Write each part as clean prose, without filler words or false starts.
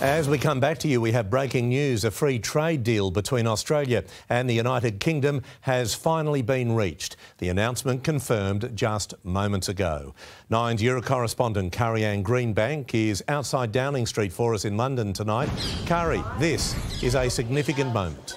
As we come back to you, we have breaking news. A free trade deal between Australia and the United Kingdom has finally been reached. The announcement confirmed just moments ago. Nine's Euro correspondent Carrie-Anne Greenbank is outside Downing Street for us in London tonight. Carrie, this is a significant moment.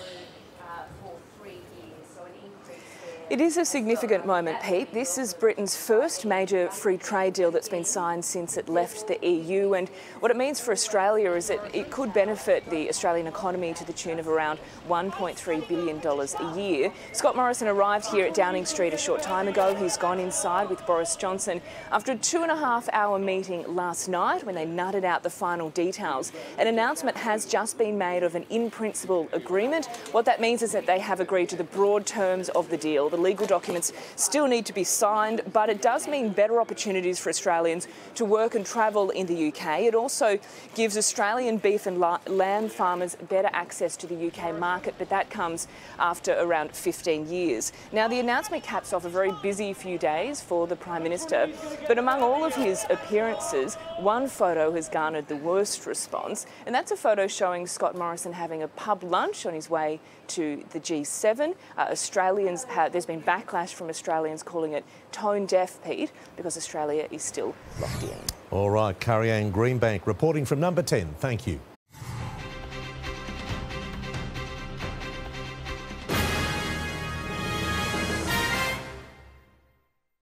It is a significant moment, Pete. This is Britain's first major free trade deal that's been signed since it left the EU, and what it means for Australia is that it could benefit the Australian economy to the tune of around $1.3 billion a year. Scott Morrison arrived here at Downing Street a short time ago. He's gone inside with Boris Johnson after a 2.5-hour meeting last night when they nutted out the final details. An announcement has just been made of an in-principle agreement. What that means is that they have agreed to the broad terms of the deal. The legal documents still need to be signed, but it does mean better opportunities for Australians to work and travel in the UK. It also gives Australian beef and lamb farmers better access to the UK market, but that comes after around 15 years. Now, the announcement caps off a very busy few days for the Prime Minister, but among all of his appearances, one photo has garnered the worst response, and that's a photo showing Scott Morrison having a pub lunch on his way to the G7. There's been backlash from Australians calling it tone-deaf, Pete, because Australia is still locked in. All right, Carrie-Anne Greenbank reporting from number 10. Thank you.